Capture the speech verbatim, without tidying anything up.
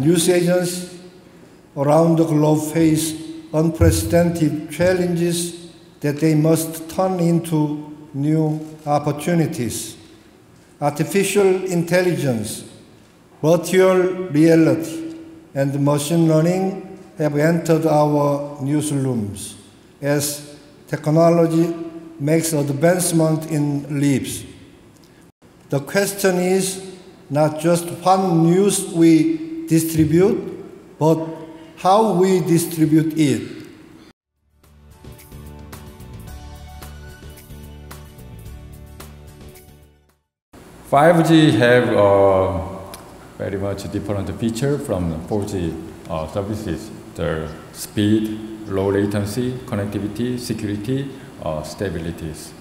News agents around the globe face unprecedented challenges that they must turn into new opportunities. Artificial intelligence, virtual reality, and machine learning have entered our newsrooms as technology makes advancement in leaps. The question is not just what news we distribute, but how we distribute it. five G have a very much different feature from four G uh, services. The speed, low latency, connectivity, security, uh, stabilities.